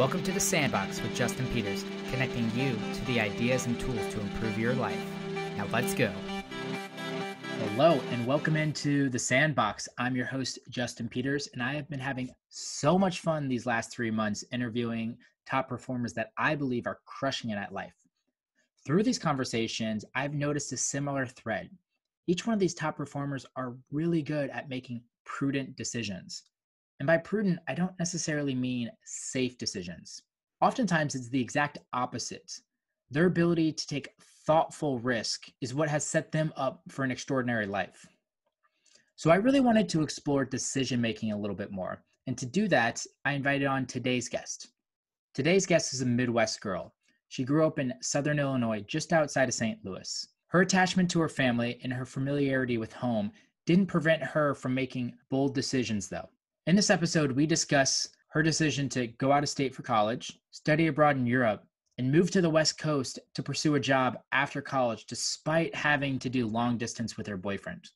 Welcome to The Sandbox with Justin Peters, connecting you to the ideas and tools to improve your life. Now let's go. Hello and welcome into The Sandbox. I'm your host, Justin Peters, and I have been having so much fun these last 3 months interviewing top performers that I believe are crushing it at life. Through these conversations, I've noticed a similar thread. Each one of these top performers are really good at making prudent decisions. And by prudent, I don't necessarily mean safe decisions. Oftentimes, it's the exact opposite. Their ability to take thoughtful risk is what has set them up for an extraordinary life. So I really wanted to explore decision-making a little bit more. And to do that, I invited on today's guest. Today's guest is a Midwest girl. She grew up in Southern Illinois, just outside of St. Louis. Her attachment to her family and her familiarity with home didn't prevent her from making bold decisions, though. In this episode, we discuss her decision to go out of state for college, study abroad in Europe, and move to the West Coast to pursue a job after college despite having to do long distance with her boyfriend.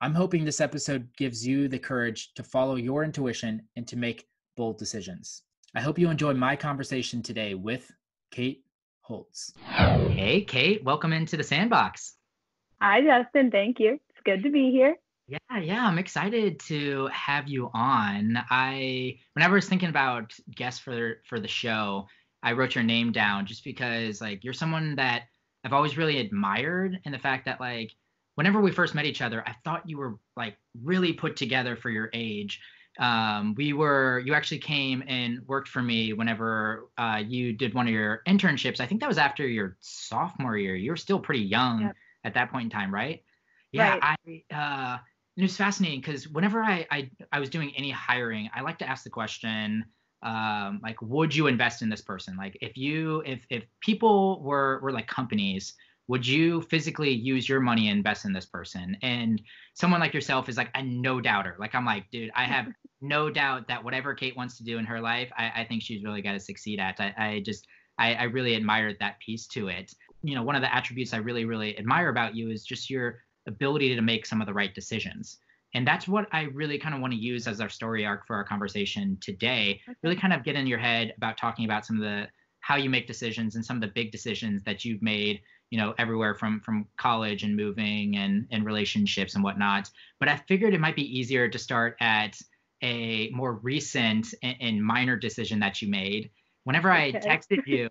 I'm hoping this episode gives you the courage to follow your intuition and to make bold decisions. I hope you enjoy my conversation today with Kate Holtz. Hey, Kate, welcome into The Sandbox. Hi, Justin. Thank you. It's good to be here. Yeah, I'm excited to have you on. Whenever I was thinking about guests for the show, I wrote your name down just because like you're someone that I've always really admired, and the fact that like whenever we first met each other, I thought you were like really put together for your age. You actually came and worked for me whenever you did one of your internships. I think that was after your sophomore year. You were still pretty young at that point in time, right? Yeah, right. It was fascinating because whenever I was doing any hiring, I like to ask the question, like, would you invest in this person? Like, if people were like companies, would you physically use your money and invest in this person? And someone like yourself is like a no doubter. Like, I'm like, dude, I have no doubt that whatever Kate wants to do in her life, I think she's really got to succeed at. I really admired that piece to it. You know, one of the attributes I really, really admire about you is just your ability to make some of the right decisions. And that's what I really kind of want to use as our story arc for our conversation today. Okay. Really kind of get in your head about talking about some of the, how you make decisions and some of the big decisions that you've made, you know, everywhere from college and moving and relationships and whatnot. But I figured it might be easier to start at a more recent and minor decision that you made. Whenever I texted you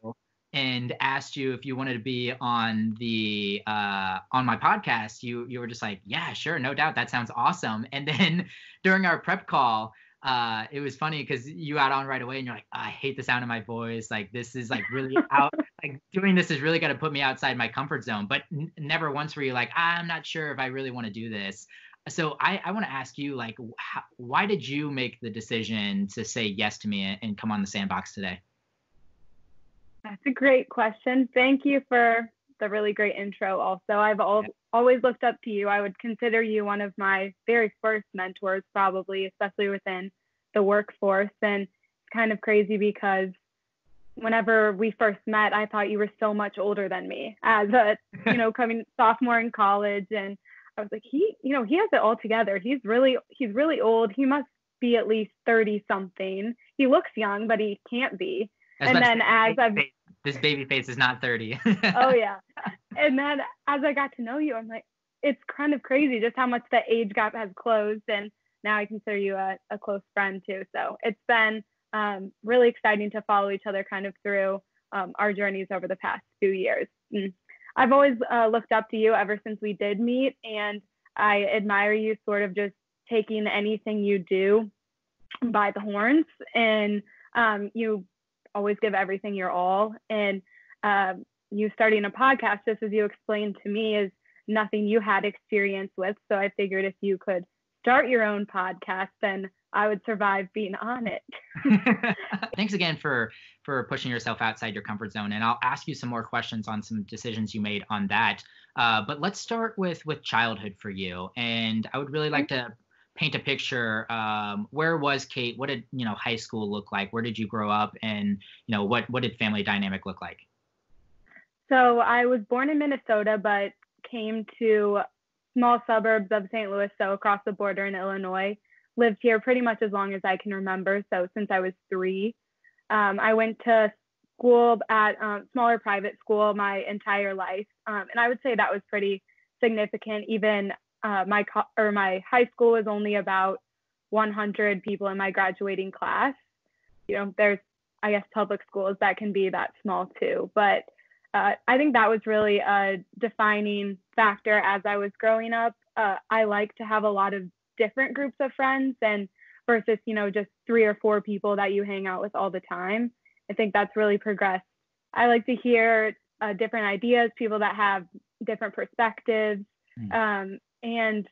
and asked you if you wanted to be on the on my podcast, you were just like, yeah, sure, no doubt, that sounds awesome. And then during our prep call, it was funny because you got on right away and you're like, I hate the sound of my voice. Like, this is like really out, like doing this is really going to put me outside my comfort zone. But never once were you like, I'm not sure if I really want to do this. So I want to ask you, like, why did you make the decision to say yes to me and come on The Sandbox today? That's a great question. Thank you for the really great intro also. I've always looked up to you. I would consider you one of my very first mentors probably, especially within the workforce. And it's kind of crazy because whenever we first met, I thought you were so much older than me as a, you know, coming sophomore in college. And I was like, he has it all together. He's really old. He must be at least 30 something. He looks young, but he can't be. And then this baby face is not 30. Oh yeah. And then as I got to know you, I'm like, it's kind of crazy just how much the age gap has closed. And now I consider you a close friend too. So it's been really exciting to follow each other kind of through our journeys over the past few years. And I've always looked up to you ever since we did meet. And I admire you sort of just taking anything you do by the horns, and you always give everything your all. And you starting a podcast, just as you explained to me, is nothing you had experience with. So I figured if you could start your own podcast, then I would survive being on it. Thanks again for pushing yourself outside your comfort zone. And I'll ask you some more questions on some decisions you made on that. But let's start with childhood for you. And I would really like to paint a picture. Where was Kate? What did, you know, high school look like? Where did you grow up? And, you know, what did family dynamic look like? So I was born in Minnesota, but came to small suburbs of St. Louis, so across the border in Illinois. Lived here pretty much as long as I can remember. So since I was 3, I went to school at smaller private school my entire life. And I would say that was pretty significant. Even my high school was only about 100 people in my graduating class. You know, there's, I guess, public schools that can be that small too. But I think that was really a defining factor as I was growing up. I like to have a lot of different groups of friends and versus, you know, just 3 or 4 people that you hang out with all the time. I think that's really progressed. I like to hear different ideas, people that have different perspectives. And,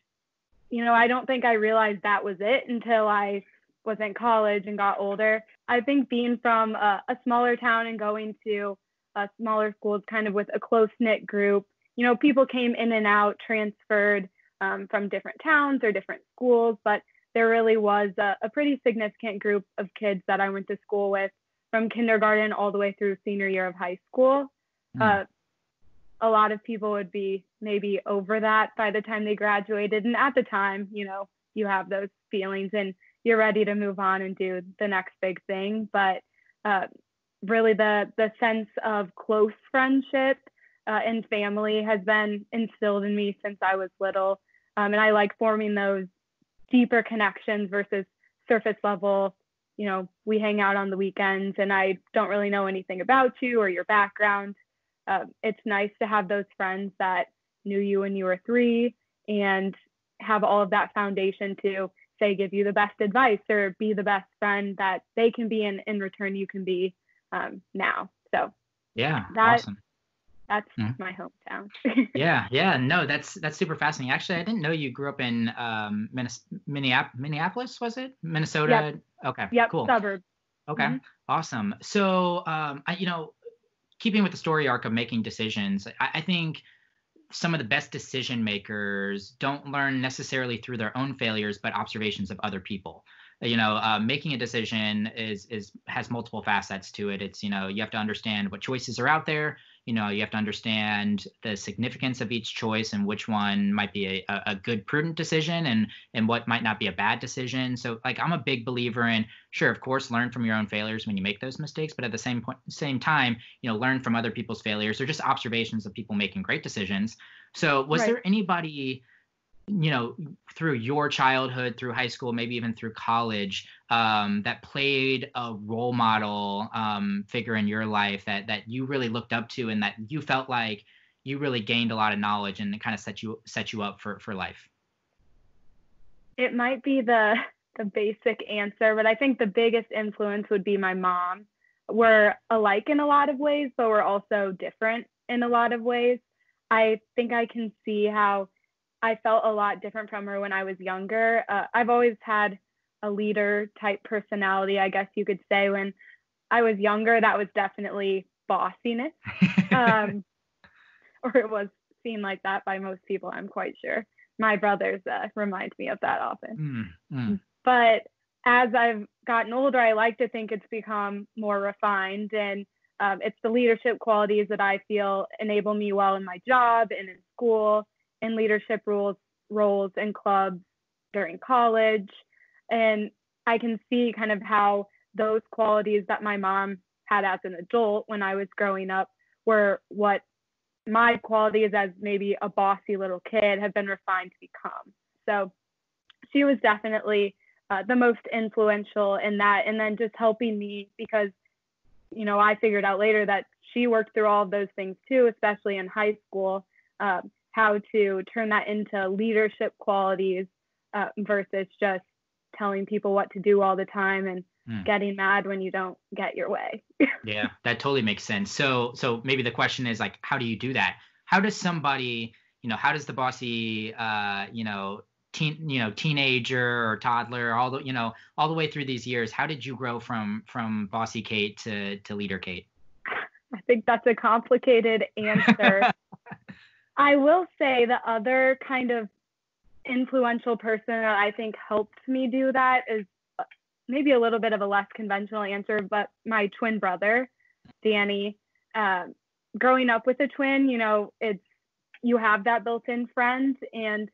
you know, I don't think I realized that was it until I was in college and got older. I think being from a smaller town and going to a smaller school is kind of with a close-knit group. You know, people came in and out, transferred from different towns or different schools, but there really was a pretty significant group of kids that I went to school with from kindergarten all the way through senior year of high school. A lot of people would be maybe over that by the time they graduated. And at the time, you know, you have those feelings and you're ready to move on and do the next big thing. But really the sense of close friendship and family has been instilled in me since I was little. And I like forming those deeper connections versus surface level. You know, we hang out on the weekends and I don't really know anything about you or your background. It's nice to have those friends that knew you when you were 3 and have all of that foundation to say, give you the best advice or be the best friend that they can be, and in return you can be now. So yeah, awesome. That's my hometown. Yeah. No, that's super fascinating. Actually, I didn't know you grew up in Minneapolis, was it? Minnesota? Yep. Okay. Yep. Cool. Suburb. Okay. Mm-hmm. Awesome. So, you know, keeping with the story arc of making decisions, I think some of the best decision makers don't learn necessarily through their own failures, but observations of other people. You know, making a decision has multiple facets to it. It's, you know, you have to understand what choices are out there. You know, you have to understand the significance of each choice and which one might be a good, prudent decision and what might not be a bad decision. So, like, I'm a big believer in, sure, of course, learn from your own failures when you make those mistakes, but at the same time, you know, learn from other people's failures or just observations of people making great decisions. So was there anybody, you know, through your childhood, through high school, maybe even through college, that played a role model figure in your life that you really looked up to and that you felt like you really gained a lot of knowledge and it kind of set you up for life? It might be the basic answer, but I think the biggest influence would be my mom. We're alike in a lot of ways, but we're also different in a lot of ways. I think I can see how I felt a lot different from her when I was younger. I've always had a leader type personality, I guess you could say. When I was younger, that was definitely bossiness. Or it was seen like that by most people, I'm quite sure. My brothers remind me of that often. But as I've gotten older, I like to think it's become more refined. And it's the leadership qualities that I feel enable me well in my job and in school, in leadership roles and clubs during college. And I can see kind of how those qualities that my mom had as an adult when I was growing up were what my qualities as maybe a bossy little kid have been refined to become. So she was definitely the most influential in that. And then just helping me because, you know, I figured out later that she worked through all of those things too, especially in high school. How to turn that into leadership qualities versus just telling people what to do all the time and getting mad when you don't get your way. Yeah, that totally makes sense. So maybe the question is, like, how do you do that? How does somebody, you know, how does the bossy, teenager or toddler, all the way through these years, how did you grow from bossy Kate to leader Kate? I think that's a complicated answer. I will say the other kind of influential person that I think helped me do that is maybe a little bit of a less conventional answer, but my twin brother, Danny. Growing up with a twin, you know, you have that built-in friend and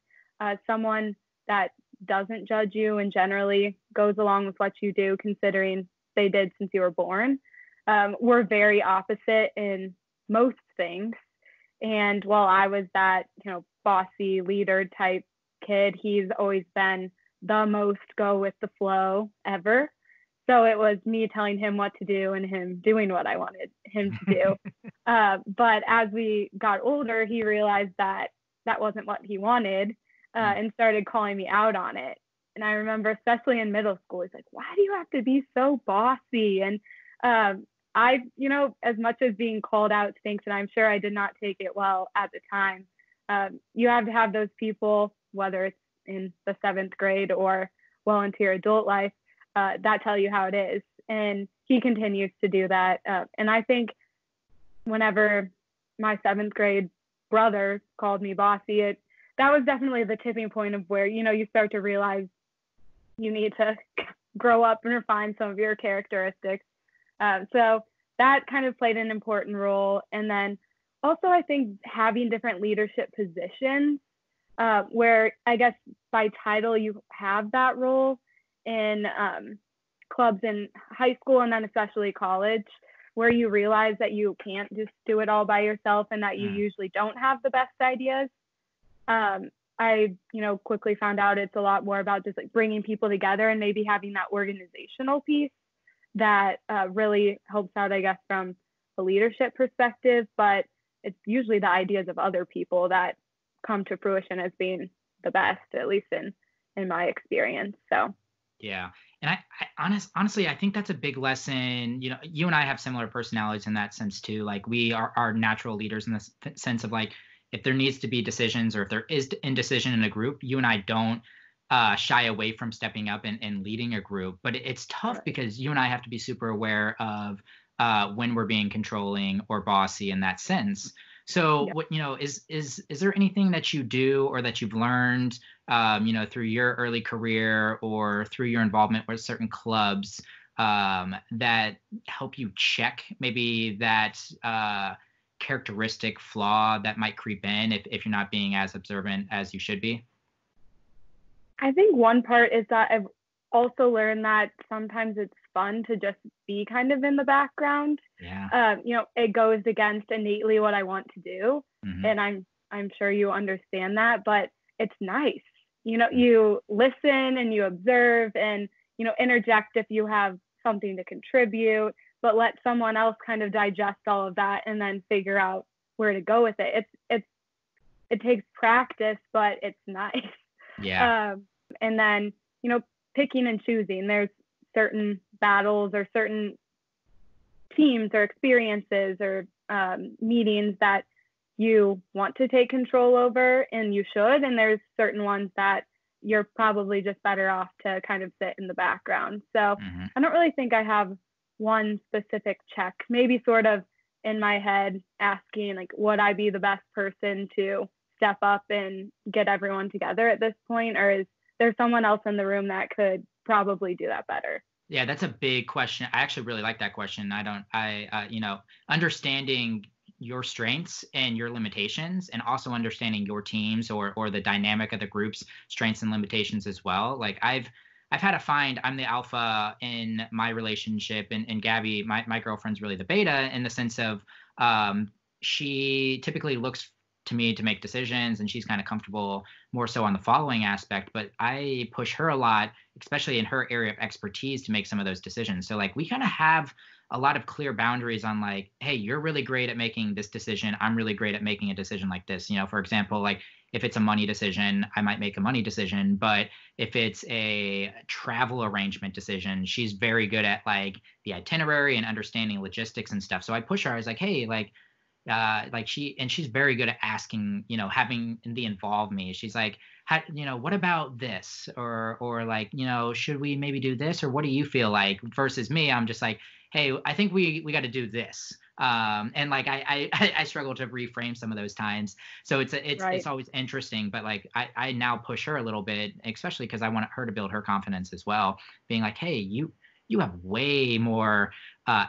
someone that doesn't judge you and generally goes along with what you do, considering they did since you were born. We're very opposite in most things. And while I was that, bossy leader type kid, he's always been the most go with the flow ever. So it was me telling him what to do and him doing what I wanted him to do. But as we got older, he realized that that wasn't what he wanted and started calling me out on it. And I remember, especially in middle school, he's like, why do you have to be so bossy? And I, as much as being called out stinks, and I'm sure I did not take it well at the time, you have to have those people, whether it's in the 7th grade or well into your adult life, that tell you how it is. And he continues to do that. And I think whenever my 7th grade brother called me bossy, that was definitely the tipping point of where, you start to realize you need to grow up and refine some of your characteristics. So that kind of played an important role. And then also, I think having different leadership positions where I guess by title, you have that role in clubs in high school and then especially college, where you realize that you can't just do it all by yourself and that you usually don't have the best ideas. I, quickly found out it's a lot more about just like bringing people together and maybe having that organizational piece that really helps out, I guess, from a leadership perspective. But it's usually the ideas of other people that come to fruition as being the best, at least in my experience. So. Yeah. And I honestly, I think that's a big lesson. You and I have similar personalities in that sense too. Like we are natural leaders in the sense of like, if there needs to be decisions or if there is indecision in a group, you and I don't shy away from stepping up and leading a group. But it's tough because you and I have to be super aware of when we're being controlling or bossy in that sense. So what, is there anything that you do or that you've learned, through your early career or through your involvement with certain clubs that help you check maybe that characteristic flaw that might creep in if you're not being as observant as you should be? I think one part is that I've also learned that sometimes it's fun to just be kind of in the background. Yeah. It goes against innately what I want to do. Mm-hmm. And I'm sure you understand that, but it's nice. You listen and you observe and, interject if you have something to contribute, but let someone else kind of digest all of that and then figure out where to go with it. It takes practice, but it's nice. Yeah. And then, picking and choosing. There's certain battles or certain teams or experiences or meetings that you want to take control over, and you should. And there's certain ones that you're probably just better off to kind of sit in the background. So mm-hmm. I don't really think I have one specific check, maybe sort of in my head asking like, would I be the best person to step up and get everyone together at this point? Or is there someone else in the room that could probably do that better? Yeah, that's a big question. I actually really like that question. Understanding your strengths and your limitations, and also understanding your teams or the dynamic of the group's strengths and limitations as well. Like I've had to find I'm the alpha in my relationship, and Gabby, my girlfriend's really the beta in the sense of she typically looks to me to make decisions, and she's kind of comfortable more so on the following aspect, but I push her a lot, especially in her area of expertise, to make some of those decisions. So like we kind of have a lot of clear boundaries on like, hey, you're really great at making this decision. I'm really great at making a decision like this. For example, like if it's a money decision, I might make a money decision, but if it's a travel arrangement decision, she's very good at like the itinerary and understanding logistics and stuff. So I push her. I was like, hey, she's very good at asking, having the involve me. She's like, how, what about this? Or like, should we maybe do this? Or what do you feel like? Versus me, I'm just like, hey, I think we got to do this. And like, I struggle to reframe some of those times. So it's always interesting, but like, I now push her a little bit, especially because I want her to build her confidence as well, being like, hey, you, you have way more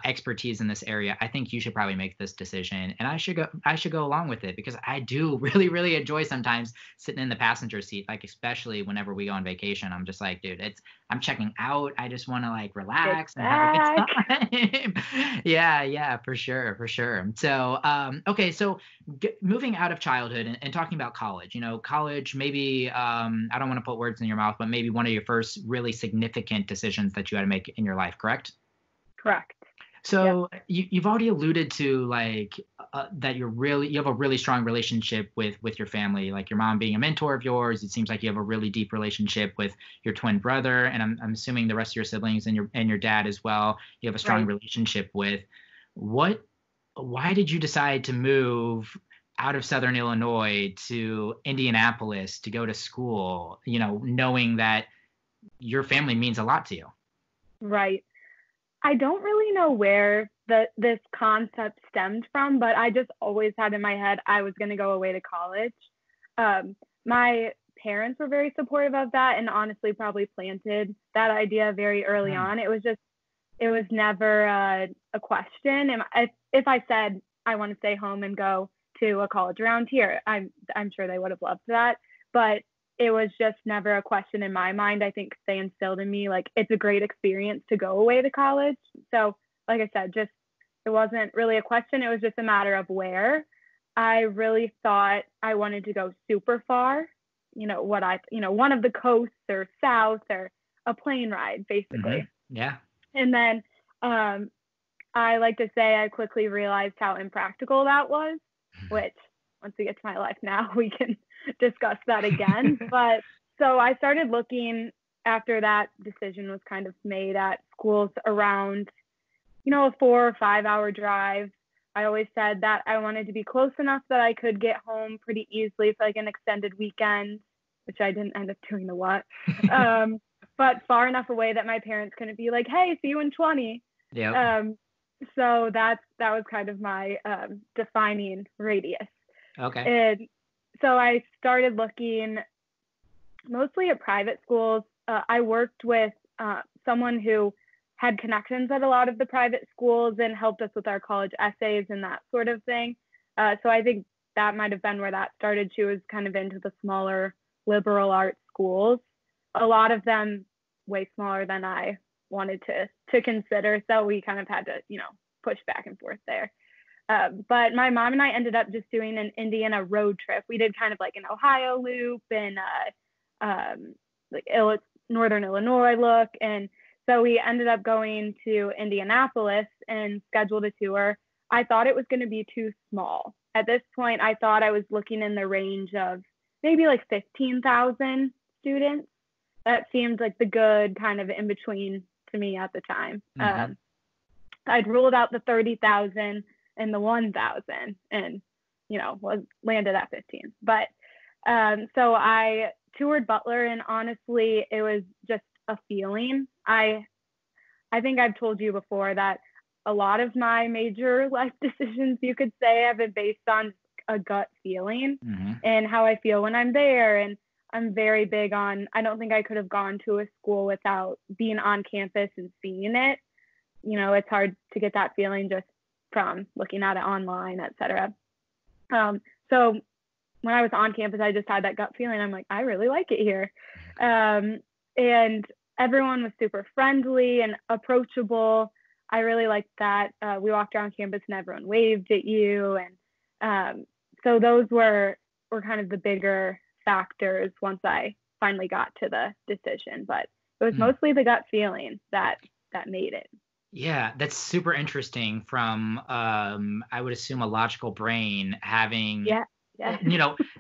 expertise in this area. I think you should probably make this decision. And I should go along with it, because I do really, really enjoy sometimes sitting in the passenger seat, like especially whenever we go on vacation. I'm just like, dude, I'm checking out. I just want to like relax and have a good time. Yeah, for sure. So, okay. So moving out of childhood and talking about college, college, maybe, I don't want to put words in your mouth, but maybe one of your first really significant decisions that you had to make in your life, correct? Correct. So yeah. You've already alluded to like that you have a really strong relationship with your family, like your mom being a mentor of yours. It seems like you have a really deep relationship with your twin brother, and I'm assuming the rest of your siblings and your dad as well. You have a strong relationship with. Why did you decide to move out of Southern Illinois to Indianapolis to go to school? Knowing that your family means a lot to you. Right. I don't really know where this concept stemmed from, but I just always had in my head I was going to go away to college. My parents were very supportive of that and honestly probably planted that idea very early on. It was never a question. And if I said I want to stay home and go to a college around here, I'm sure they would have loved that. But it was just never a question in my mind. I think they instilled in me, like, it's a great experience to go away to college. So, like I said, just, it wasn't really a question. It was just a matter of where. I really thought I wanted to go super far, one of the coasts or south or a plane ride, basically. Mm-hmm. Yeah. And then I like to say I quickly realized how impractical that was, which once we get to my life now, we can discuss that again. But so I started looking after that decision was kind of made at schools around, a 4 or 5 hour drive. I always said that I wanted to be close enough that I could get home pretty easily for like an extended weekend, which I didn't end up doing a lot. But far enough away that my parents couldn't be like, hey, see you in 20. Yeah. So that was kind of my defining radius. Okay. So I started looking mostly at private schools. I worked with someone who had connections at a lot of the private schools and helped us with our college essays and that sort of thing. So I think that might have been where that started. She was kind of into the smaller liberal arts schools, a lot of them way smaller than I wanted to consider. So we kind of had to, push back and forth there. But my mom and I ended up just doing an Indiana road trip. We did kind of like an Ohio loop and like Northern Illinois look. And so we ended up going to Indianapolis and scheduled a tour. I thought it was going to be too small. At this point, I thought I was looking in the range of maybe like 15,000 students. That seemed like the good kind of in between to me at the time. Mm-hmm. I'd ruled out the 30,000 and the 1,000 and, was landed at 15. But so I toured Butler, and honestly, it was just a feeling. I think I've told you before that a lot of my major life decisions, you could say, have been based on a gut feeling mm-hmm. and how I feel when I'm there. And I'm very big on, I don't think I could have gone to a school without being on campus and seeing it. It's hard to get that feeling just from looking at it online, et cetera. So when I was on campus, I just had that gut feeling. I'm like, I really like it here. And everyone was super friendly and approachable. I really liked that. We walked around campus and everyone waved at you. And so those were kind of the bigger factors once I finally got to the decision. But it was mostly the gut feeling that made it. Yeah, that's super interesting from, I would assume, a logical brain having,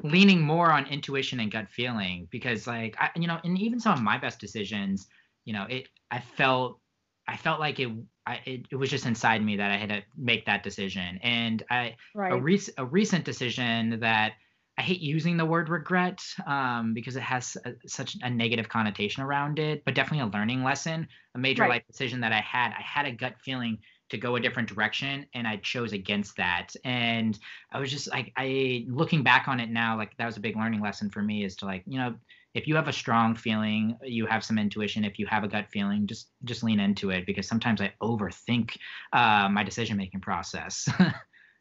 leaning more on intuition and gut feeling, because like, and even some of my best decisions, I felt like it was just inside me that I had to make that decision. And a recent decision that I hate using the word regret because it has such a negative connotation around it, but definitely a learning lesson, a major life decision that I had a gut feeling to go a different direction, and I chose against that. And I was just like, looking back on it now, like that was a big learning lesson for me, is to like, if you have a strong feeling, you have some intuition, if you have a gut feeling, just lean into it, because sometimes I overthink my decision-making process.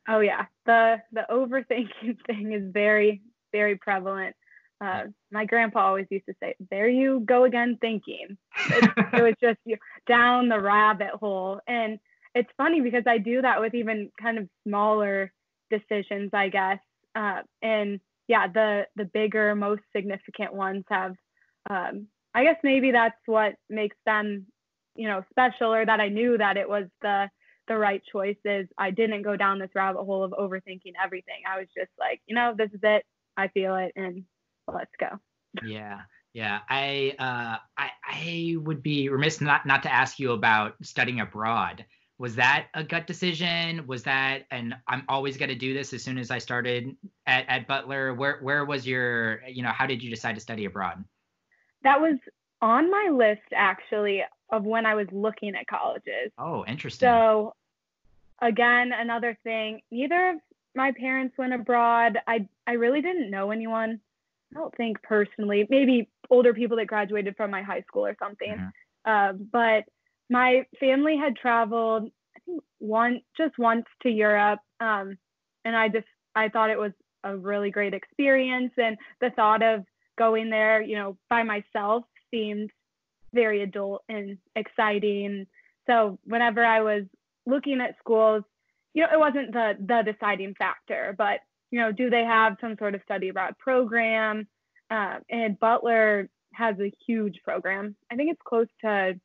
Oh yeah. The overthinking thing is very, very prevalent. My grandpa always used to say, there you go again, thinking. It was just down the rabbit hole. And it's funny because I do that with even kind of smaller decisions, I guess. And yeah, the bigger, most significant ones have, I guess maybe that's what makes them, special, or that I knew that it was the right choice. Is I didn't go down this rabbit hole of overthinking everything. I was just like, this is it. I feel it. And let's go. Yeah. Yeah. I would be remiss not to ask you about studying abroad. Was that a gut decision? Was that, and I'm always going to do this, as soon as I started at Butler? Where was your, how did you decide to study abroad? That was on my list, actually, of when I was looking at colleges. Oh, interesting. So again, another thing, neither of my parents went abroad. I really didn't know anyone. I don't think personally, maybe older people that graduated from my high school or something. Mm-hmm. But my family had traveled, I think once to Europe. And I thought it was a really great experience. And the thought of going there, by myself seemed very adult and exciting. So whenever I was looking at schools, it wasn't the deciding factor, but do they have some sort of study abroad program? And Butler has a huge program. I think it's close to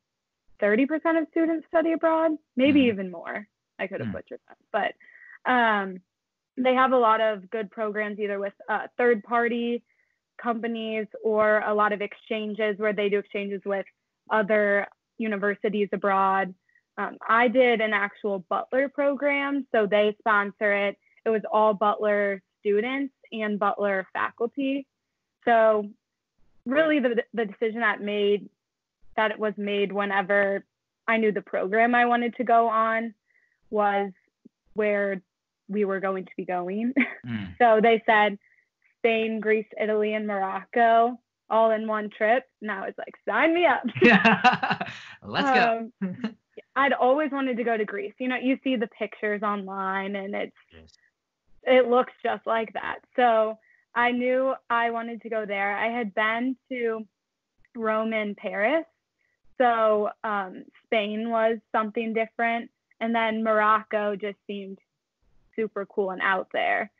30% of students study abroad, maybe even more. I could have butchered that. But they have a lot of good programs, either with third-party companies or a lot of exchanges where they do exchanges with other universities abroad. I did an actual Butler program, so they sponsor it. It was all Butler students and Butler faculty. So really the decision that was made whenever I knew the program I wanted to go on was where we were going to be going. Mm. So they said Spain, Greece, Italy, and Morocco all in one trip. And I was like, sign me up. Yeah. Let's go. I'd always wanted to go to Greece. You see the pictures online and it looks just like that. So I knew I wanted to go there. I had been to Rome and Paris. So Spain was something different. And then Morocco just seemed super cool and out there.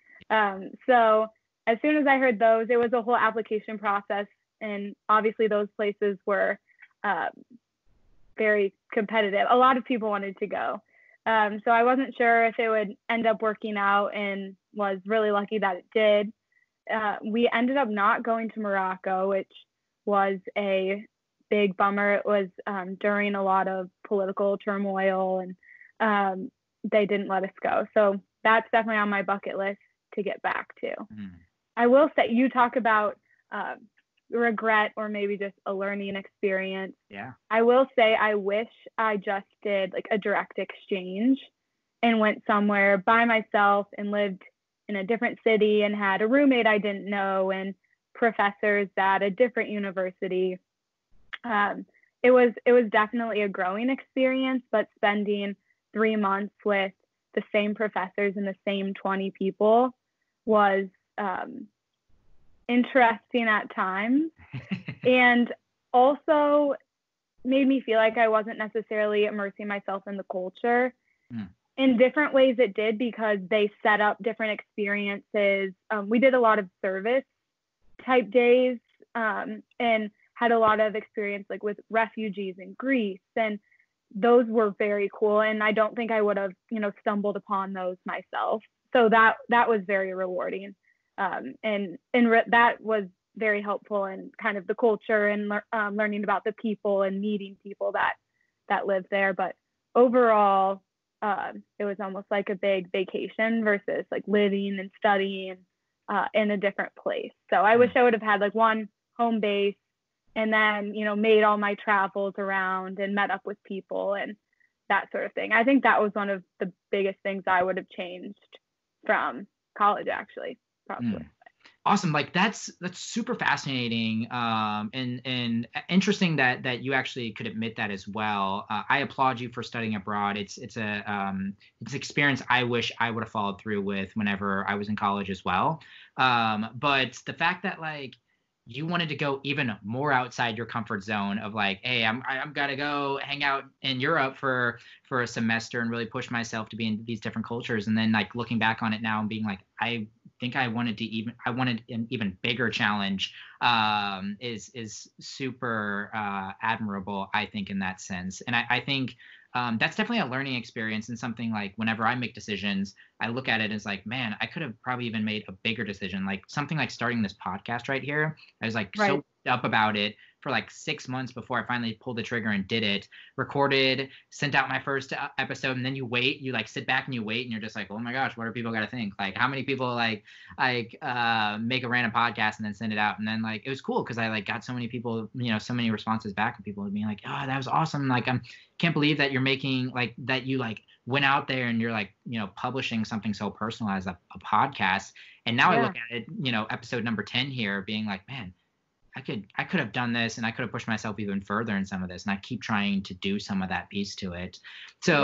So as soon as I heard those, it was a whole application process. And obviously those places were very competitive. A lot of people wanted to go. So I wasn't sure if it would end up working out, and was really lucky that it did. We ended up not going to Morocco, which was a big bummer. It was during a lot of political turmoil, and they didn't let us go. So that's definitely on my bucket list to get back to. Mm. I will say, you talk about regret or maybe just a learning experience. Yeah. I will say I wish I just did like a direct exchange and went somewhere by myself and lived in a different city and had a roommate I didn't know and professors at a different university. It was definitely a growing experience, but spending 3 months with the same professors and the same 20 people was interesting at times, and also made me feel like I wasn't necessarily immersing myself in the culture. Mm. In different ways it did, because they set up different experiences. We did a lot of service type days, and had a lot of experience like with refugees in Greece, and those were very cool, and I don't think I would have stumbled upon those myself. So that was very rewarding. That was very helpful, and kind of the culture and learning about the people and meeting people that live there. But overall, it was almost like a big vacation versus like living and studying in a different place. So I wish I would have had like one home base, and then, made all my travels around and met up with people and that sort of thing. I think that was one of the biggest things I would have changed from college, actually. Probably. Mm. Awesome. Like that's super fascinating. And interesting that you actually could admit that as well. I applaud you for studying abroad. It's an experience I wish I would have followed through with whenever I was in college as well. But the fact that like you wanted to go even more outside your comfort zone of like, hey, I'm gotta go hang out in Europe for a semester and really push myself to be in these different cultures. And then like looking back on it now and being like, I wanted an even bigger challenge, is super admirable, I think, in that sense. And I think that's definitely a learning experience and something like whenever I make decisions, I look at it as like, man, I could have probably even made a bigger decision, like something like starting this podcast right here. I was like so up about it for like 6 months before I finally pulled the trigger and did it, recorded, sent out my first episode. And then you sit back and wait and you're just like, oh my gosh, what are people gonna think? Like how many people like make a random podcast and then send it out. And then like, it was cool. Cause I like got so many people, so many responses back from people being like, oh, that was awesome. Like, I can't believe that you're making like, that you like went out there and you're like, publishing something so personal as a podcast. And now I look at it, episode number 10 here being like, man, I could have done this and I could have pushed myself even further in some of this. And I keep trying to do some of that piece to it. So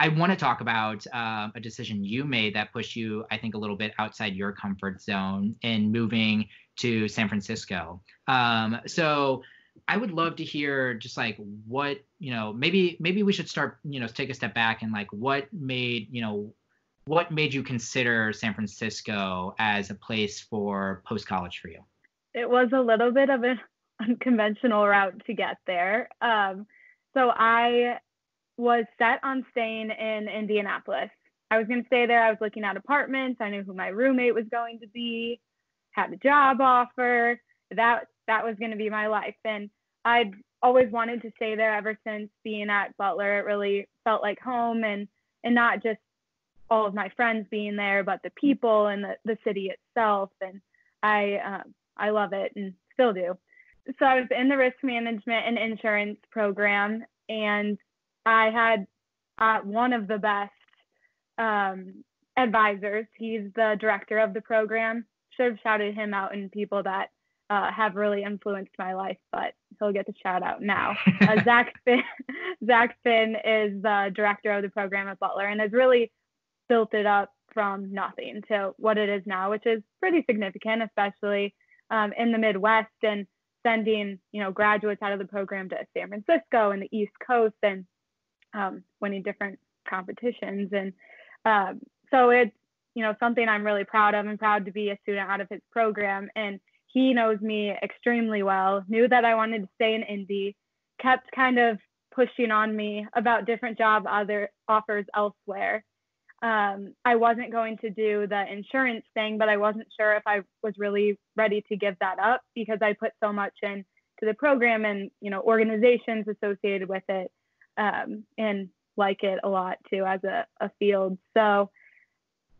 I want to talk about a decision you made that pushed you, I think, a little bit outside your comfort zone in moving to San Francisco. So I would love to hear just like what, maybe we should start, take a step back and like what made you consider San Francisco as a place for post-college for you? It was a little bit of an unconventional route to get there. So I was set on staying in Indianapolis. I was going to stay there. I was looking at apartments. I knew who my roommate was going to be, had a job offer. That was going to be my life. And I'd always wanted to stay there ever since being at Butler. It really felt like home, and not just all of my friends being there, but the people and the city itself. And I love it and still do. So I was in the risk management and insurance program, and I had one of the best advisors. He's the director of the program. Should have shouted him out and people that have really influenced my life, but he'll get the shout out now. Zach Finn is the director of the program at Butler and has really built it up from nothing to what it is now, which is pretty significant, especially in the Midwest, and sending, graduates out of the program to San Francisco and the East Coast, and winning different competitions. And so it's, something I'm really proud of, and proud to be a student out of his program. And he knows me extremely well, knew that I wanted to stay in Indy, kept kind of pushing on me about different job offers elsewhere. I wasn't going to do the insurance thing, but I wasn't sure if I was really ready to give that up because I put so much into the program and, organizations associated with it, and like it a lot too as a field. So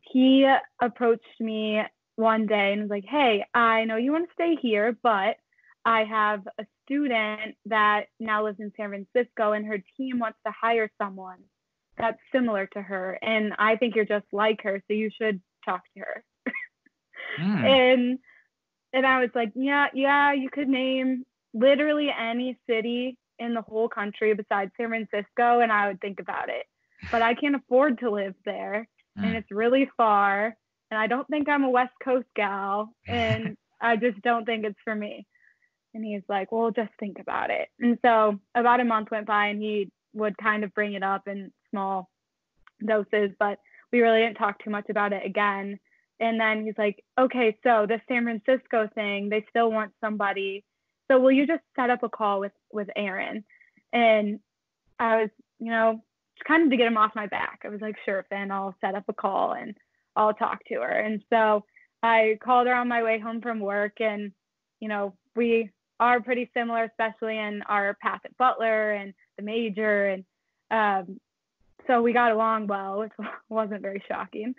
he approached me one day and was like, hey, I know you want to stay here, but I have a student that now lives in San Francisco and her team wants to hire someone that's similar to her, and I think you're just like her, so you should talk to her. And I was like, yeah, you could name literally any city in the whole country besides San Francisco and I would think about it, but I can't afford to live there and it's really far and I don't think I'm a West Coast gal and I just don't think it's for me. And he's like, well, just think about it. And so about a month went by and he would kind of bring it up in small doses, but we really didn't talk too much about it again. And then he's like, okay, so the San Francisco thing, they still want somebody. So will you just set up a call with Aaron? And I was, kind of to get him off my back. I was like, sure, Finn, I'll set up a call and I'll talk to her. And so I called her on my way home from work, and, we are pretty similar, especially in our path at Butler and the major, and so we got along well, which wasn't very shocking.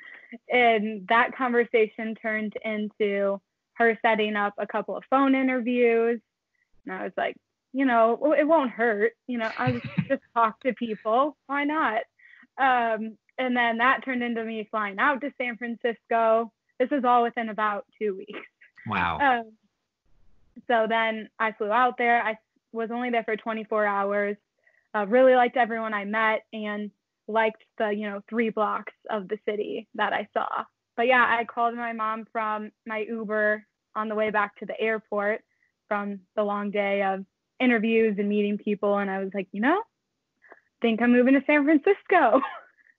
And that conversation turned into her setting up a couple of phone interviews, and I was like, it won't hurt, I just talk to people, why not? And then that turned into me flying out to San Francisco. This is all within about 2 weeks. Wow. So then I flew out there. I was only there for 24 hours. Really liked everyone I met and liked the, 3 blocks of the city that I saw. But yeah, I called my mom from my Uber on the way back to the airport from the long day of interviews and meeting people. And I was like, I think I'm moving to San Francisco.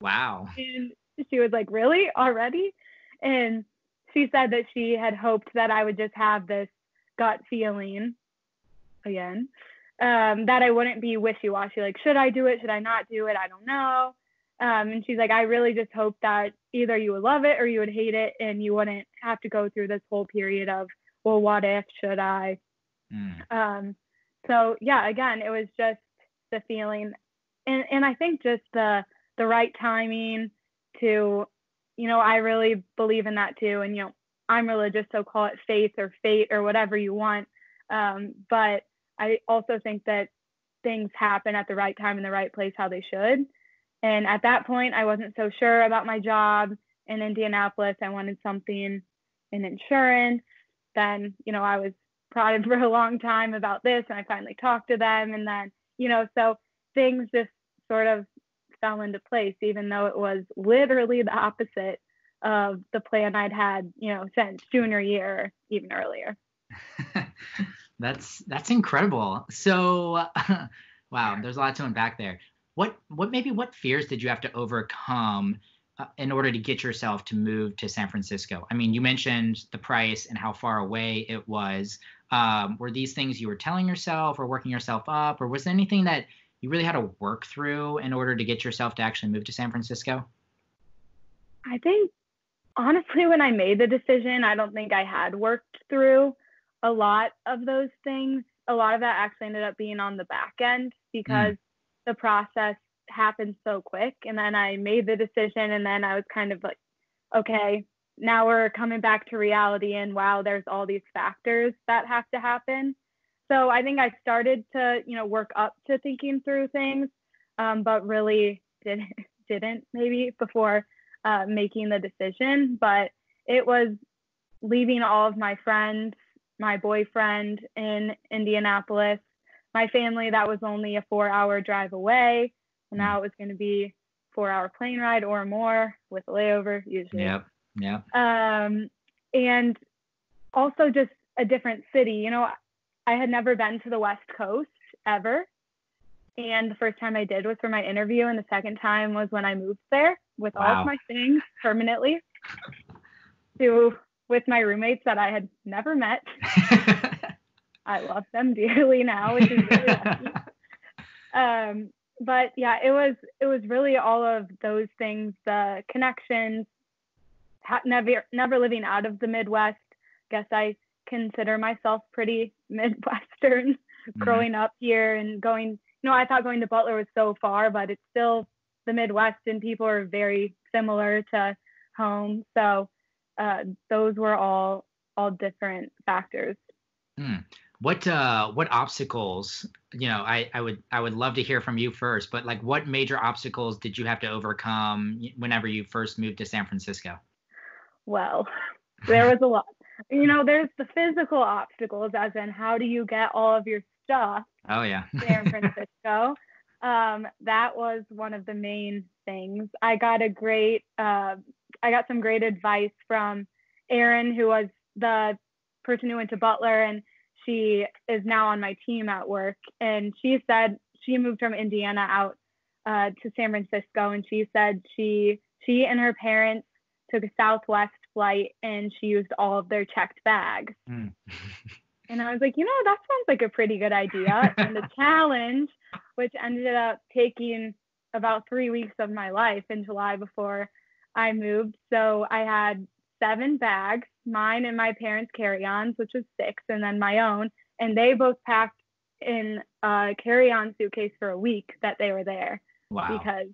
Wow. And she was like, really? Already? And she said that she had hoped that I would just have this gut feeling again, that I wouldn't be wishy-washy. Like, should I do it? Should I not do it? I don't know. And she's like, I really just hope that either you would love it or you would hate it and you wouldn't have to go through this whole period of, well, what if, should I? So yeah, again, it was just the feeling. And I think just the right timing to, I really believe in that too. And, I'm religious, so call it faith or fate or whatever you want. But I also think that things happen at the right time in the right place, how they should. And at that point, I wasn't so sure about my job in Indianapolis. I wanted something in insurance. Then, I was prodded for a long time about this, and I finally talked to them. And then, so things just sort of fell into place, even though it was literally the opposite of the plan I'd had, since junior year, even earlier. That's incredible. So, wow, there's a lot to unpack there. What fears did you have to overcome in order to get yourself to move to San Francisco? I mean, you mentioned the price and how far away it was. Were these things you were telling yourself or working yourself up, or was there anything that you really had to work through in order to get yourself to actually move to San Francisco? I think, honestly, when I made the decision, I don't think I had worked through a lot of those things. A lot of that actually ended up being on the back end because the process happened so quick. And then I made the decision, and then I was kind of like, okay, now we're coming back to reality, and wow, there's all these factors that have to happen. So I think I started to, work up to thinking through things, but really didn't maybe before making the decision. But it was leaving all of my friends, my boyfriend in Indianapolis, my family that was only a 4-hour drive away. And now it was going to be 4-hour plane ride or more with a layover usually. Yeah. And also just a different city. I had never been to the West Coast ever. And the first time I did was for my interview. And the second time was when I moved there with all of my things permanently with my roommates that I had never met. I love them dearly now, which is really lucky. But yeah, it was really all of those things, the connections, never living out of the Midwest. Guess I consider myself pretty Midwestern growing up here and going, I thought going to Butler was so far, but it's still the Midwest and people are very similar to home. So those were all different factors. What obstacles, I would love to hear from you first, but like what major obstacles did you have to overcome whenever you first moved to San Francisco? Well, there was a lot. There's the physical obstacles, as in how do you get all of your stuff San Francisco. That was one of the main things. I got some great advice from Aaron, who was the person who went to Butler, and she is now on my team at work. And she said she moved from Indiana out to San Francisco, and she said she and her parents took a Southwest flight and she used all of their checked bags. And I was like, that sounds like a pretty good idea. And the challenge, which ended up taking about 3 weeks of my life in July before I moved. So I had 7 bags, mine and my parents' carry-ons, which was 6, and then my own. And they both packed in a carry-on suitcase for a week that they were there. Wow. Because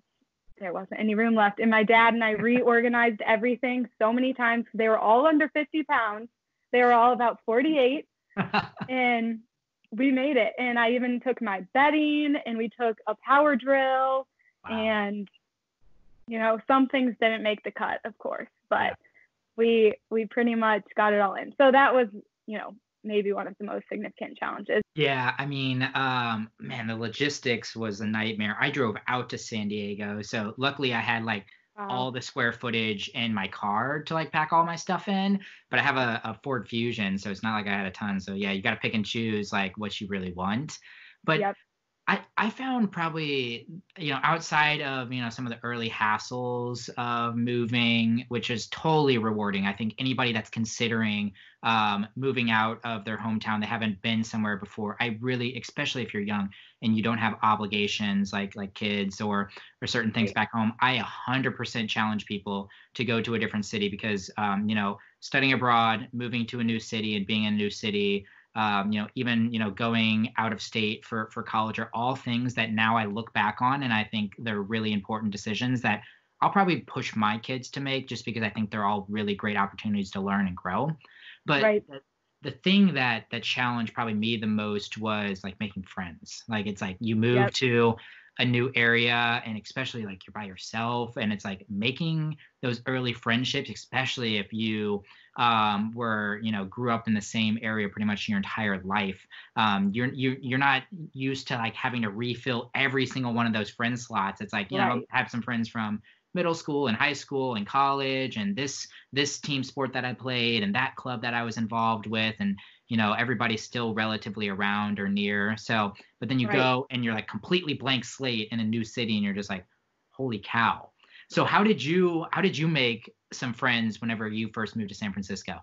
there wasn't any room left. And my dad and I reorganized everything so many times. They were all under 50 pounds. They were all about 48. And we made it. And I even took my bedding, and we took a power drill. Wow. And, some things didn't make the cut, of course, but we pretty much got it all in. So that was you know, maybe one of the most significant challenges. Yeah, I mean, man, the logistics was a nightmare. I drove out to San Diego, so luckily I had like all the square footage in my car to like pack all my stuff in, but I have a Ford Fusion, so it's not like I had a ton. So yeah, you got to pick and choose like what you really want. But yep. I found probably, you know, outside of, you know, some of the early hassles of moving, which is totally rewarding. I think anybody that's considering moving out of their hometown, they haven't been somewhere before. I really, especially if you're young and you don't have obligations like kids or certain things back home, I 100% challenge people to go to a different city because, you know, studying abroad, moving to a new city and being in a new city, you know, even, you know, going out of state for college are all things that now I look back on and I think they're really important decisions that I'll probably push my kids to make just because I think they're all really great opportunities to learn and grow. But right. The thing that challenged probably me the most was like making friends. Like it's like you move yep. to a new area and especially like you're by yourself and it's like making those early friendships, especially if you were, you know, grew up in the same area pretty much your entire life. You're not used to like having to refill every single one of those friend slots. It's like, you right. know, I have some friends from middle school and high school and college and this team sport that I played and that club that I was involved with. And, you know, everybody's still relatively around or near. So, but then you right. go and you're like completely blank slate in a new city and you're just like, holy cow. So how did you make some friends whenever you first moved to San Francisco?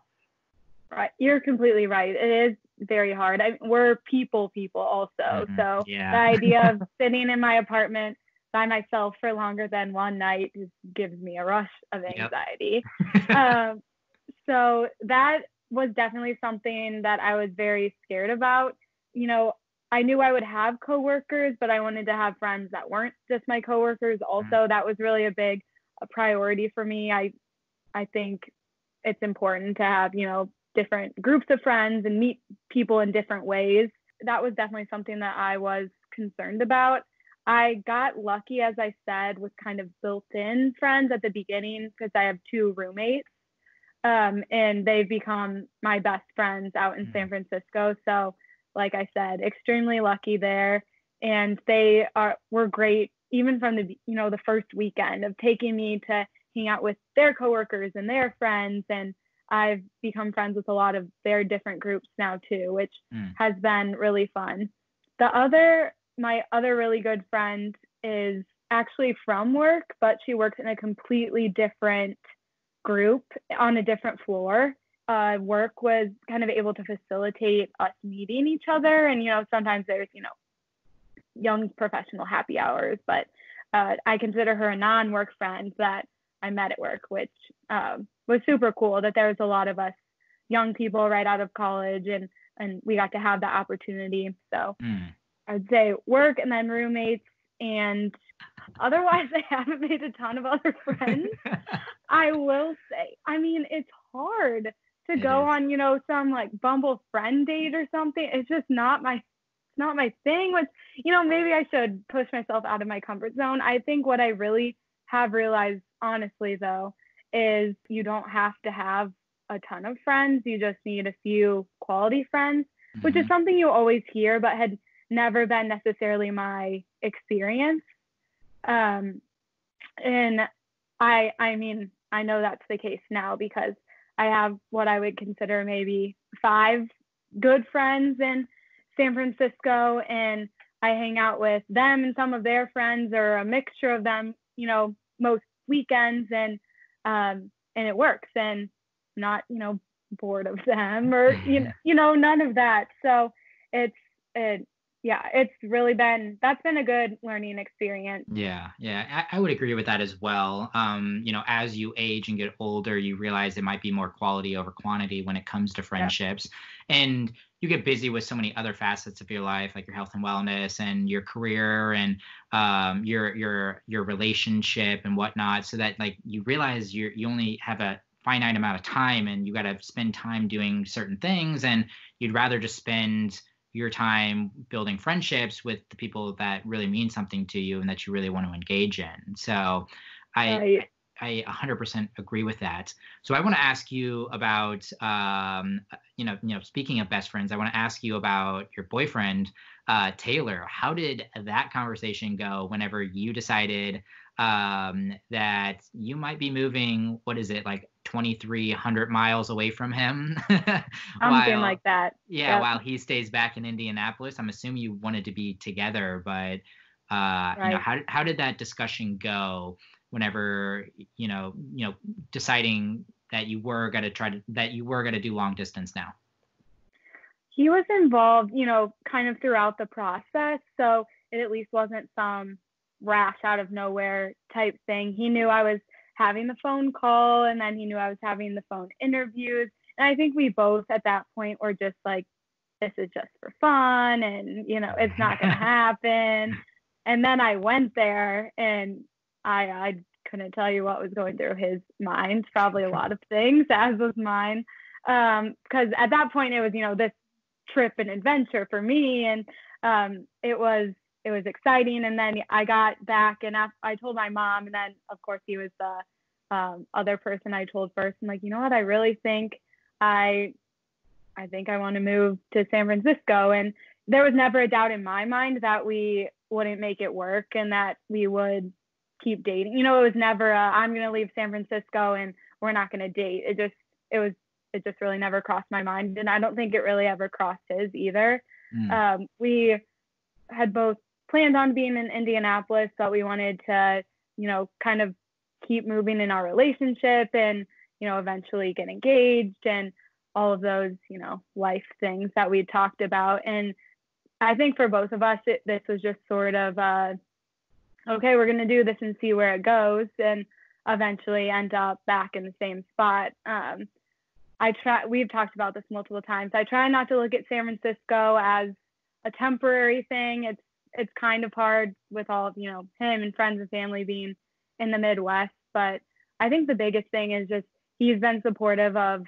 Right. You're completely right. It is very hard. We're people also. Mm-hmm. So yeah. The idea of sitting in my apartment by myself for longer than one night just gives me a rush of anxiety. Yep. So that was definitely something that I was very scared about. You know, I knew I would have coworkers, but I wanted to have friends that weren't just my coworkers. Also, mm-hmm. that was really a big priority for me. I think it's important to have, you know, different groups of friends and meet people in different ways. That was definitely something that I was concerned about. I got lucky, as I said, with kind of built-in friends at the beginning because I have two roommates and they've become my best friends out in mm-hmm. San Francisco. So like I said, extremely lucky there. And they were great even from the, you know, the first weekend of taking me to hang out with their coworkers and their friends. And I've become friends with a lot of their different groups now too, which has been really fun. My other really good friend is actually from work, but she works in a completely different group on a different floor. Work was kind of able to facilitate us meeting each other. And, you know, sometimes there's, you know, young professional happy hours, but I consider her a non-work friend that I met at work, which was super cool that there was a lot of us young people right out of college and we got to have that opportunity. So I'd say work and then roommates, and otherwise I haven't made a ton of other friends. I will say, I mean, it's hard to go on, you know, some like Bumble friend date or something. It's just not my thing, which, you know, maybe I should push myself out of my comfort zone. I think what I really have realized, honestly, though, is you don't have to have a ton of friends. You just need a few quality friends, mm-hmm. which is something you always hear, but had never been necessarily my experience. And I mean, I know that's the case now because I have what I would consider maybe 5 good friends in San Francisco, and I hang out with them and some of their friends or a mixture of them, you know, most weekends, and it works, and I'm not, you know, bored of them or, you know, none of that. So it's really that's been a good learning experience. Yeah. I would agree with that as well. You know, as you age and get older, you realize it might be more quality over quantity when it comes to friendships. Yeah. And you get busy with so many other facets of your life, like your health and wellness and your career and your relationship and whatnot. So that like you realize you only have a finite amount of time and you got to spend time doing certain things, and you'd rather just spend your time building friendships with the people that really mean something to you and that you really want to engage in. So I, right. I 100% agree with that. So I want to ask you about, speaking of best friends, I want to ask you about your boyfriend, Taylor. How did that conversation go whenever you decided that you might be moving, what is it, like 2,300 miles away from him? Something like that. Yeah, yep. While he stays back in Indianapolis. I'm assuming you wanted to be together, but right. How did that discussion go? Whenever you know deciding that you were going to do long distance now? He was involved, kind of throughout the process. So it at least wasn't some rash out of nowhere type thing. He knew I was having the phone call, and then he knew I was having the phone interviews. And I think we both at that point were just like, this is just for fun, and it's not going to happen. And then I went there, and I couldn't tell you what was going through his mind, probably a lot of things, as was mine. Because at that point it was, this trip and adventure for me, and it was exciting. And then I got back and I told my mom, and then of course he was the other person I told first. I'm like, you know what, I really think I think I want to move to San Francisco. And there was never a doubt in my mind that we wouldn't make it work and that we would keep dating. It was never I'm gonna leave San Francisco and we're not gonna date. It just really never crossed my mind, and I don't think it really ever crossed his either. We had both planned on being in Indianapolis, but we wanted to kind of keep moving in our relationship and eventually get engaged and all of those life things that we talked about. And I think for both of us this was just sort of okay, we're going to do this and see where it goes, and eventually end up back in the same spot. We've talked about this multiple times. I try not to look at San Francisco as a temporary thing. It's kind of hard with all of, him and friends and family being in the Midwest. But I think the biggest thing is just he's been supportive of,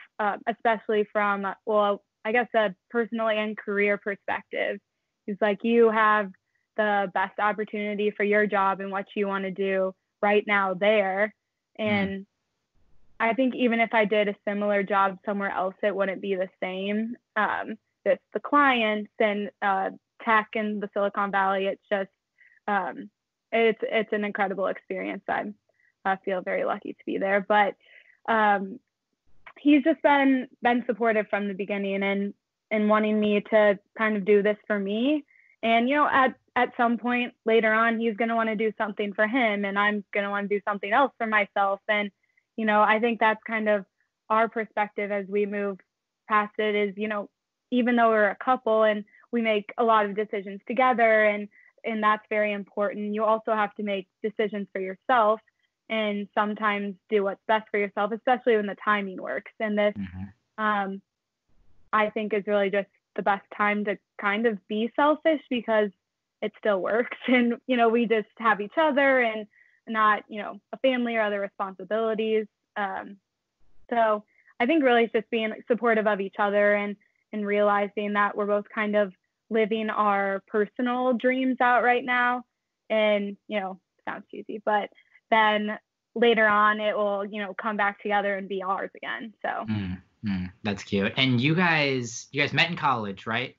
especially from, I guess a personal and career perspective. He's like, you have the best opportunity for your job and what you want to do right now there. And I think even if I did a similar job somewhere else, it wouldn't be the same. It's the clients and tech and the Silicon Valley. It's just, it's an incredible experience. I feel very lucky to be there, but he's just been supportive from the beginning and wanting me to kind of do this for me. And, at some point later on, he's going to want to do something for him, and I'm going to want to do something else for myself. And, I think that's kind of our perspective as we move past it is, even though we're a couple and we make a lot of decisions together, and that's very important, you also have to make decisions for yourself and sometimes do what's best for yourself, especially when the timing works. And this, I think, is really just the best time to kind of be selfish, because it still works, and we just have each other and not a family or other responsibilities. So I think really it's just being supportive of each other and realizing that we're both kind of living our personal dreams out right now, and sounds cheesy, but then later on it will come back together and be ours again. So that's cute. And you guys met in college, right?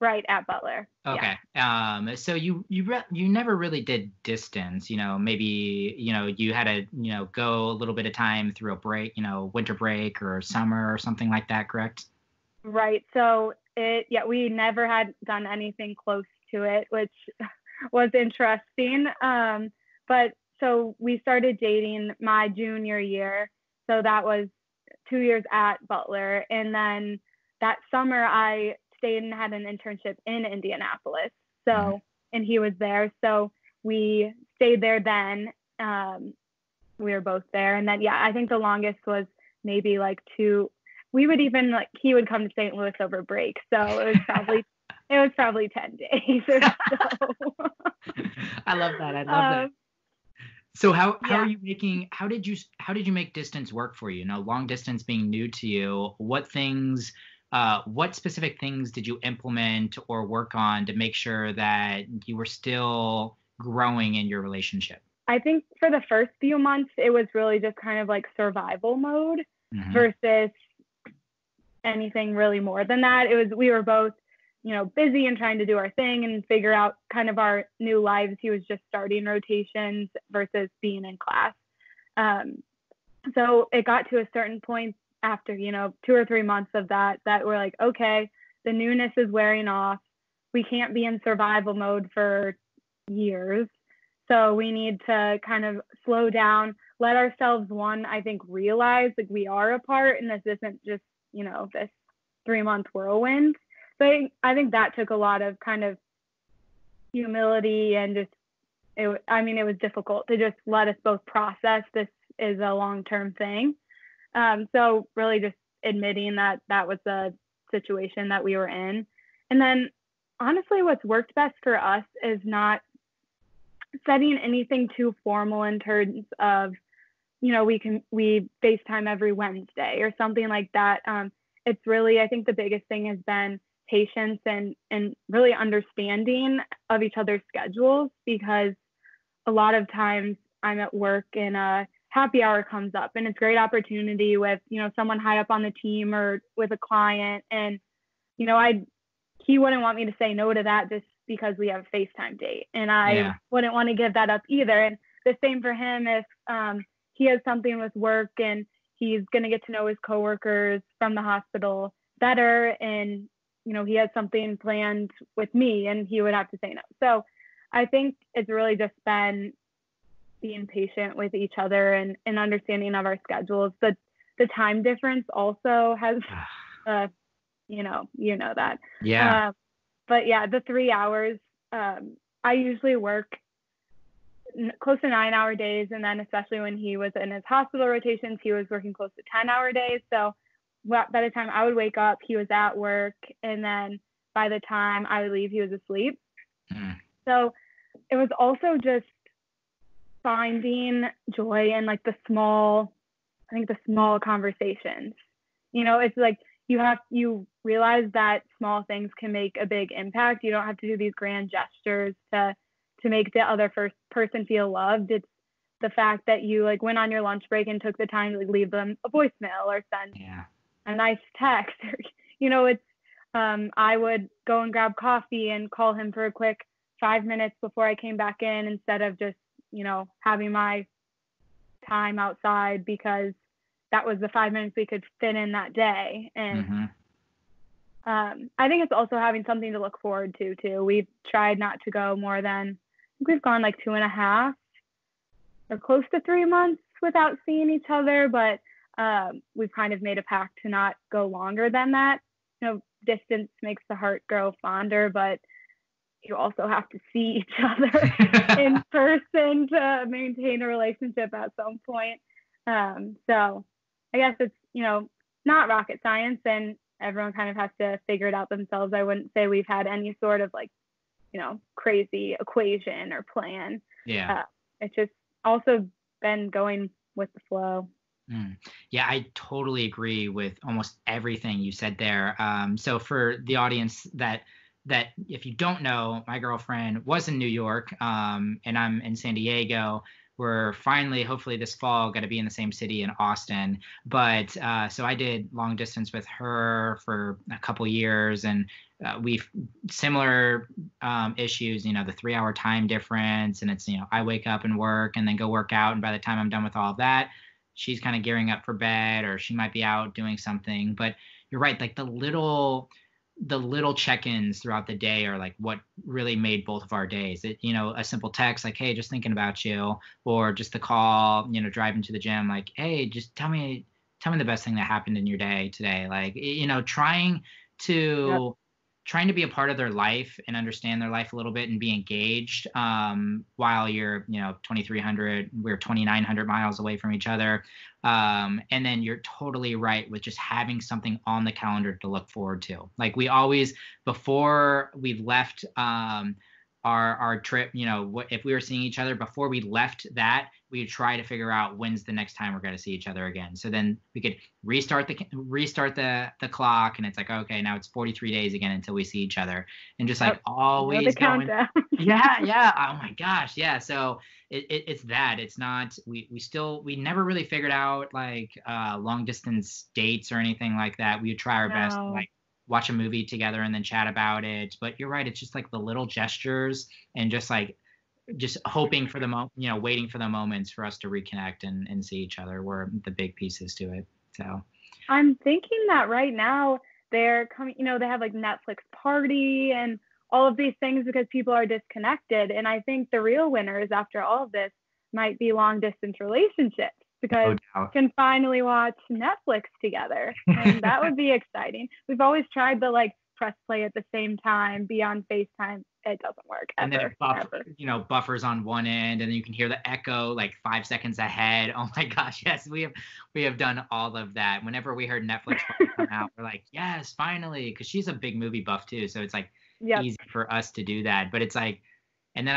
Right, at Butler. Okay. Yeah. So you never really did distance, maybe, you had to, go a little bit of time through a break, winter break or summer or something like that, correct? Right. So we never had done anything close to it, which was interesting. But so we started dating my junior year. So that was 2 years at Butler. And then that summer I stayed and had an internship in Indianapolis. So, and he was there. So we stayed there then. We were both there. And then, I think the longest was maybe like two. We would even he would come to St. Louis over break. So it was probably, 10 days or so. I love that. I love that. So how did you make distance work for you? Now, long distance being new to you, what specific things did you implement or work on to make sure that you were still growing in your relationship? I think for the first few months, it was really just kind of like survival mode mm-hmm. versus anything really more than that. It was, we were both, you know, busy and trying to do our thing and figure out kind of our new lives. He was just starting rotations versus being in class. So it got to a certain point after, you know, 2 or 3 months of that we're like, okay, the newness is wearing off. We can't be in survival mode for years. So we need to kind of slow down, let ourselves, I think, realize like we are apart and this isn't just, you know, this 3-month whirlwind. But I think that took a lot of kind of humility and just, it was difficult to just let us both process this is a long-term thing. So really just admitting that that was the situation that we were in. And then honestly, what's worked best for us is not setting anything too formal in terms of, you know, we FaceTime every Wednesday or something like that. It's really, I think the biggest thing has been patience and really understanding of each other's schedules, because a lot of times I'm at work and happy hour comes up and it's a great opportunity with, you know, someone high up on the team or with a client. And, you know, he wouldn't want me to say no to that just because we have a FaceTime date, and I wouldn't want to give that up either. And the same for him, if he has something with work and he's going to get to know his coworkers from the hospital better. And, you know, he has something planned with me and he would have to say no. So I think it's really just been being patient with each other and understanding of our schedules. But the time difference also has, you know that. Yeah. But yeah, the 3 hours, I usually work close to 9-hour days. And then especially when he was in his hospital rotations, he was working close to 10-hour days. So by the time I would wake up, he was at work. And then by the time I would leave, he was asleep. Mm. So it was also just finding joy in like the small conversations. You know, it's like, you realize that small things can make a big impact. You don't have to do these grand gestures to make the other first person feel loved. It's the fact that you like went on your lunch break and took the time to like leave them a voicemail or send a nice text. You know, it's I would go and grab coffee and call him for a quick 5 minutes before I came back in, instead of just, you know, having my time outside because that was the 5 minutes we could fit in that day. And mm-hmm. I think it's also having something to look forward to, too. We've tried not to go more than, I think we've gone like 2.5 or close to 3 months without seeing each other. But we've kind of made a pact to not go longer than that. You know, distance makes the heart grow fonder, but you also have to see each other in person to maintain a relationship at some point. So I guess it's, you know, not rocket science, and everyone kind of has to figure it out themselves. I wouldn't say we've had any sort of like, you know, crazy equation or plan. Yeah. It's just also been going with the flow. Mm. Yeah, I totally agree with almost everything you said there. So for the audience that if you don't know, my girlfriend was in New York, and I'm in San Diego. We're finally, hopefully this fall, going to be in the same city in Austin. But so I did long distance with her for a couple years, and we've similar issues, you know, the 3-hour time difference. And it's, you know, I wake up and work and then go work out. And by the time I'm done with all of that, she's kind of gearing up for bed, or she might be out doing something. But you're right, like the little check-ins throughout the day are like what really made both of our days. It, you know, a simple text like, hey, just thinking about you, or just the call, you know, driving to the gym, like, hey, just tell me the best thing that happened in your day today. Like, you know, trying to be a part of their life and understand their life a little bit and be engaged while you're, you know, 2,300, we're 2,900 miles away from each other. And then you're totally right with just having something on the calendar to look forward to. Like we always, before we left our trip, you know, what if we were seeing each other before we left, that we would try to figure out when's the next time we're going to see each other again. So then we could restart the clock, and it's like, okay, now it's 43 days again until we see each other, and just like always going. Yeah. Oh my gosh. Yeah. So it's that. It's not. We never really figured out like long distance dates or anything like that. We would try our best to, like, watch a movie together and then chat about it. But you're right. It's just like the little gestures and just like, just hoping for the moment, you know, waiting for the moments for us to reconnect and see each other were the big pieces to it. So I'm thinking that right now they're coming, you know, they have like Netflix party and all of these things because people are disconnected. And I think the real winners after all of this might be long distance relationships, because you can finally watch Netflix together. And that would be exciting. We've always tried to like press play at the same time, be on FaceTime. It doesn't work. Ever, and then it buffers on one end, and then you can hear the echo like 5 seconds ahead. Oh my gosh. Yes. We have done all of that. Whenever we heard Netflix come out, we're like, yes, finally. Cause she's a big movie buff too. So it's like easy for us to do that, but it's like, and then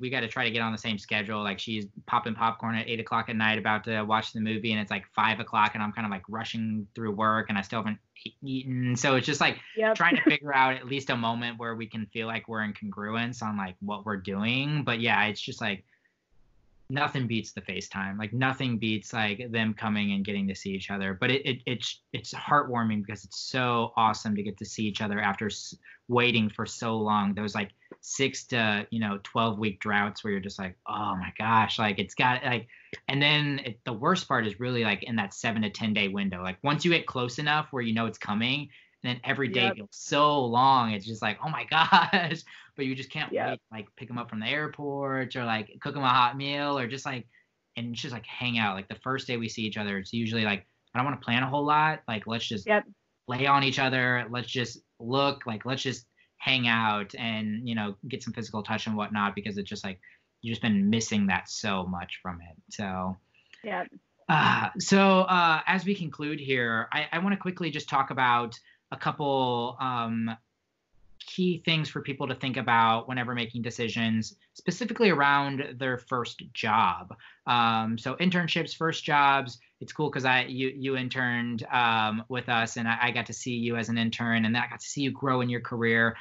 we got to try to get on the same schedule. Like she's popping popcorn at 8:00 at night about to watch the movie, and it's like 5:00 and I'm kind of like rushing through work and I still haven't eaten. So it's just like trying to figure out at least a moment where we can feel like we're in congruence on like what we're doing. But yeah, it's just like nothing beats the FaceTime. Like nothing beats like them coming and getting to see each other. But it's heartwarming because it's so awesome to get to see each other after waiting for so long. There was like 6 to 12 week droughts where you're just like, oh my gosh, like it's got like, and then the worst part is really like in that 7 to 10 day window. Like once you get close enough where you know it's coming, and then every day feels so long. It's just like, oh my gosh, but you just can't wait. Like pick them up from the airport or like cook them a hot meal or just like, and just like hang out. Like the first day we see each other, it's usually like, I don't want to plan a whole lot. Like let's just lay on each other. Let's just look, like let's just hang out and, you know, get some physical touch and whatnot, because it's just like, you've just been missing that so much from it. So, So as we conclude here, I want to quickly just talk about a couple key things for people to think about whenever making decisions, specifically around their first job. So internships, first jobs, it's cool because you interned with us, and I got to see you as an intern, and then I got to see you grow in your career,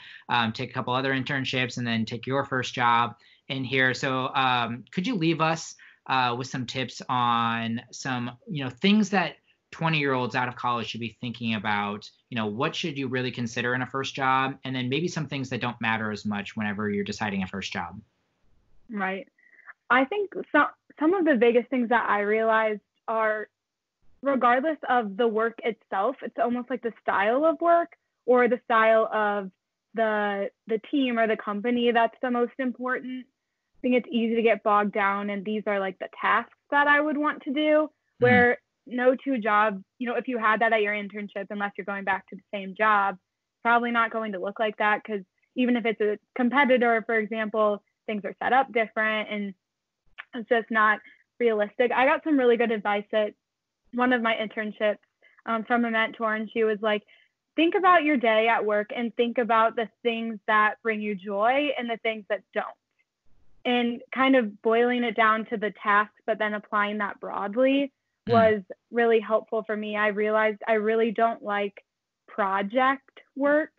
take a couple other internships, and then take your first job in here. So could you leave us with some tips on some, you know, things that 20-year-olds out of college should be thinking about? You know, what should you really consider in a first job? And then maybe some things that don't matter as much whenever you're deciding a first job. Right. I think some of the biggest things that I realized are, regardless of the work itself, it's almost like the style of work or the style of the team or the company that's the most important. I think it's easy to get bogged down, and these are like the tasks that I would want to do, where no two jobs, you know, if you had that at your internship, unless you're going back to the same job, probably not going to look like that, because even if it's a competitor, for example, things are set up different and it's just not realistic. I got some really good advice at one of my internships from a mentor, and she was like, think about your day at work and think about the things that bring you joy and the things that don't, and kind of boiling it down to the task, but then applying that broadly was really helpful for me. I realized I really don't like project work.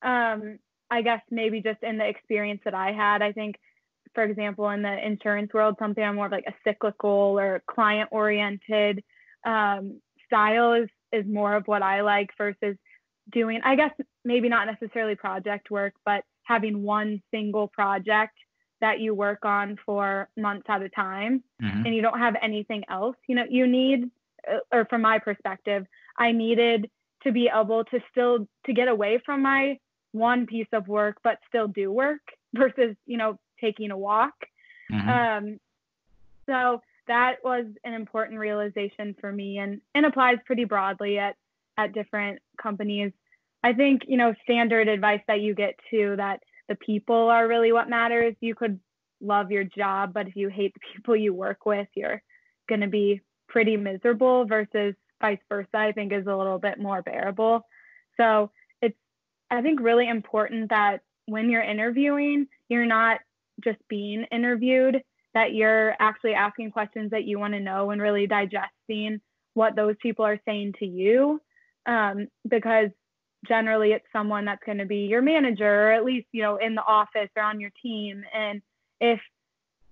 I guess maybe just in the experience that I had, I think, for example, in the insurance world, something I'm more of like a cyclical or client-oriented style is more of what I like, versus doing, I guess, maybe not necessarily project work, but having one single project that you work on for months at a time, and you don't have anything else. You know, you need, or from my perspective, I needed to be able to still, to get away from my one piece of work, but still do work, versus, you know, taking a walk. So that was an important realization for me, and applies pretty broadly at different companies. I think, you know, standard advice that you get too, that the people are really what matters. You could love your job, but if you hate the people you work with, you're going to be pretty miserable, versus vice versa, I think, is a little bit more bearable. So it's, I think, really important that when you're interviewing, you're not just being interviewed, that you're actually asking questions that you want to know and really digesting what those people are saying to you. Because generally it's someone that's going to be your manager, or at least, you know, in the office or on your team. And if,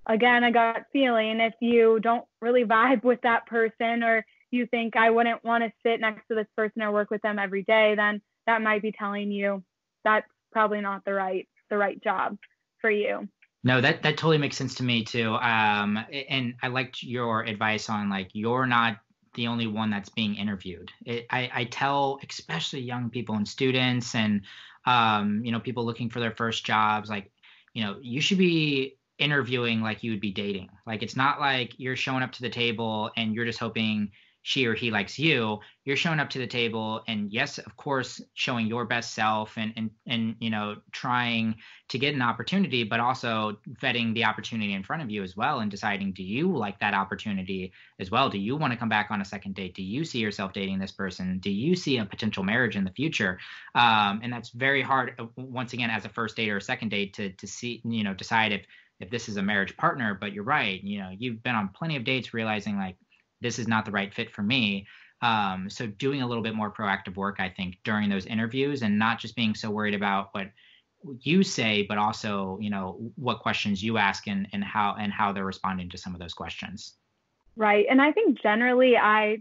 again, I got a feeling, if you don't really vibe with that person, or you think I wouldn't want to sit next to this person or work with them every day, then that might be telling you that's probably not the right job for you. No, that totally makes sense to me too. And I liked your advice on, like, you're not the only one that's being interviewed. I tell especially young people and students and, you know, people looking for their first jobs, like, you know, you should be interviewing like you would be dating. Like, it's not like you're showing up to the table and you're just hoping she or he likes you. You're showing up to the table and, yes, of course, showing your best self and you know, trying to get an opportunity, but also vetting the opportunity in front of you as well and deciding, do you like that opportunity as well? Do you want to come back on a second date? Do you see yourself dating this person? Do you see a potential marriage in the future? And that's very hard, once again, as a first date or a second date to see, you know, decide if this is a marriage partner. But you're right. You know, you've been on plenty of dates realizing, like, this is not the right fit for me. So doing a little bit more proactive work, I think, during those interviews, and not just being so worried about what you say, but also, you know, what questions you ask and how they're responding to some of those questions. Right. And I think generally, I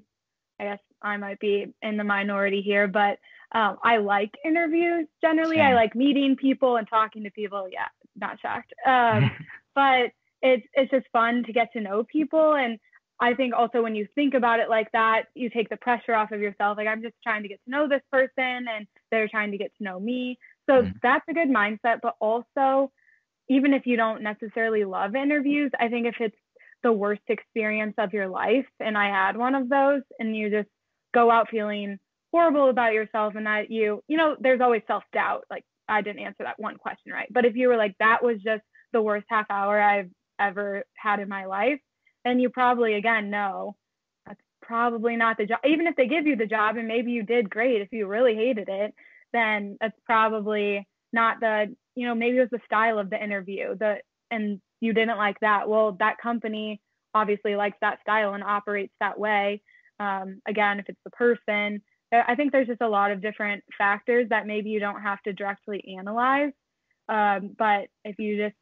guess I might be in the minority here, but I like interviews. Generally, same. I like meeting people and talking to people. Yeah, not shocked. But it's just fun to get to know people. And I think also when you think about it like that, you take the pressure off of yourself. Like, I'm just trying to get to know this person and they're trying to get to know me. So that's a good mindset. But also, even if you don't necessarily love interviews, I think if it's the worst experience of your life, and I had one of those, and you just go out feeling horrible about yourself and that you know, there's always self-doubt. Like, I didn't answer that one question right. But if you were like, that was just the worst half hour I've ever had in my life, and you probably, again, know that's probably not the job. Even if they give you the job and maybe you did great, if you really hated it, then that's probably not the, you know, maybe it was the style of the interview and you didn't like that. Well, that company obviously likes that style and operates that way. Again, if it's the person, I think there's just a lot of different factors that maybe you don't have to directly analyze. But if you just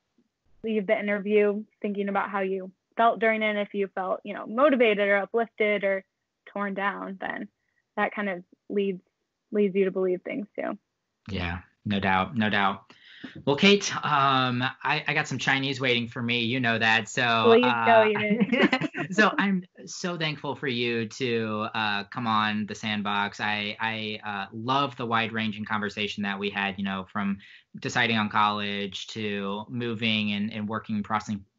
leave the interview thinking about how you felt during it, if you felt, you know, motivated or uplifted or torn down, then that kind of leads you to believe things too. Yeah, no doubt. Well, Kate, I got some Chinese waiting for me. You know that, so so I'm so thankful for you to come on The Sandbox. I love the wide-ranging conversation that we had. You know, from deciding on college to moving and working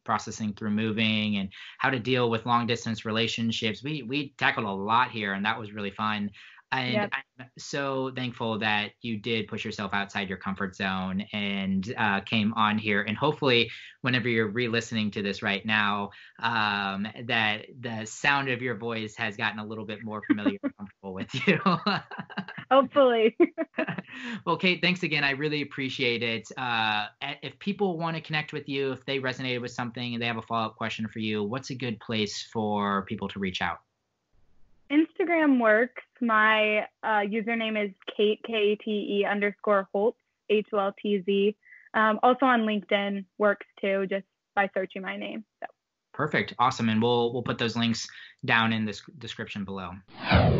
processing through moving and how to deal with long distance relationships. We tackled a lot here, and that was really fun. And yep. I'm so thankful that you did push yourself outside your comfort zone and came on here. And hopefully, whenever you're re-listening to this right now, that the sound of your voice has gotten a little bit more familiar and comfortable with you. Hopefully. Well, Kate, thanks again. I really appreciate it. If people want to connect with you, if they resonated with something and they have a follow-up question for you, what's a good place for people to reach out? Instagram works. My username is Kate, Kate_Holtz, Holtz. Also on LinkedIn works too, just by searching my name. So. Perfect. Awesome. And we'll put those links down in the description below. A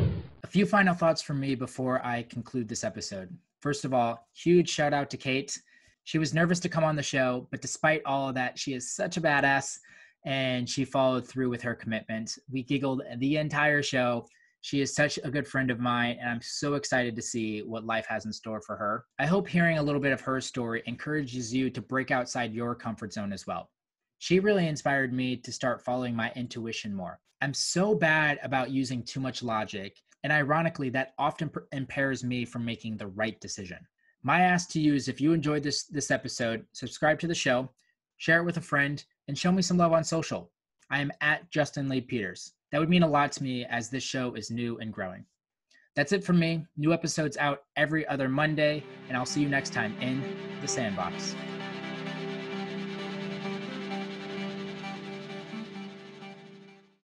few final thoughts from me before I conclude this episode. First of all, huge shout out to Kate. She was nervous to come on the show, but despite all of that, she is such a badass, and she followed through with her commitment. We giggled the entire show. She is such a good friend of mine, and I'm so excited to see what life has in store for her. I hope hearing a little bit of her story encourages you to break outside your comfort zone as well. She really inspired me to start following my intuition more. I'm so bad about using too much logic, and ironically, that often impairs me from making the right decision. My ask to you is, if you enjoyed this episode, subscribe to the show, share it with a friend, and show me some love on social. I am at Justin Lee Peters. That would mean a lot to me, as this show is new and growing. That's it for me. New episodes out every other Monday, and I'll see you next time in The Sandbox.